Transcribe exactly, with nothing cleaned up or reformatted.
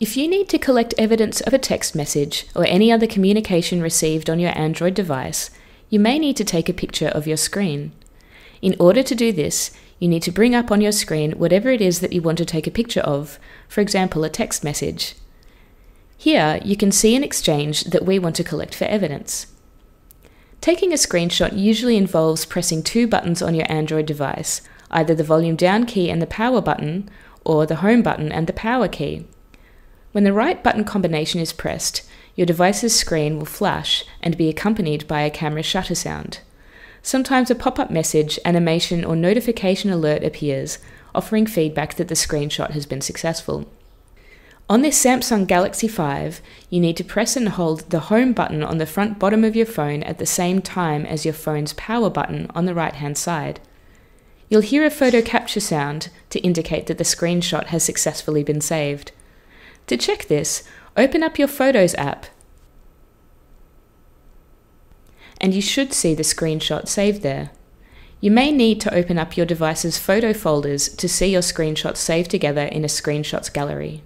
If you need to collect evidence of a text message or any other communication received on your Android device, you may need to take a picture of your screen. In order to do this, you need to bring up on your screen whatever it is that you want to take a picture of, for example, a text message. Here, you can see an exchange that we want to collect for evidence. Taking a screenshot usually involves pressing two buttons on your Android device, either the volume down key and the power button, or the home button and the power key. When the right button combination is pressed, your device's screen will flash and be accompanied by a camera shutter sound. Sometimes a pop-up message, animation, or notification alert appears, offering feedback that the screenshot has been successful. On this Samsung Galaxy five, you need to press and hold the home button on the front bottom of your phone at the same time as your phone's power button on the right-hand side. You'll hear a photo capture sound to indicate that the screenshot has successfully been saved. To check this, open up your Photos app and you should see the screenshot saved there. You may need to open up your device's photo folders to see your screenshots saved together in a screenshots gallery.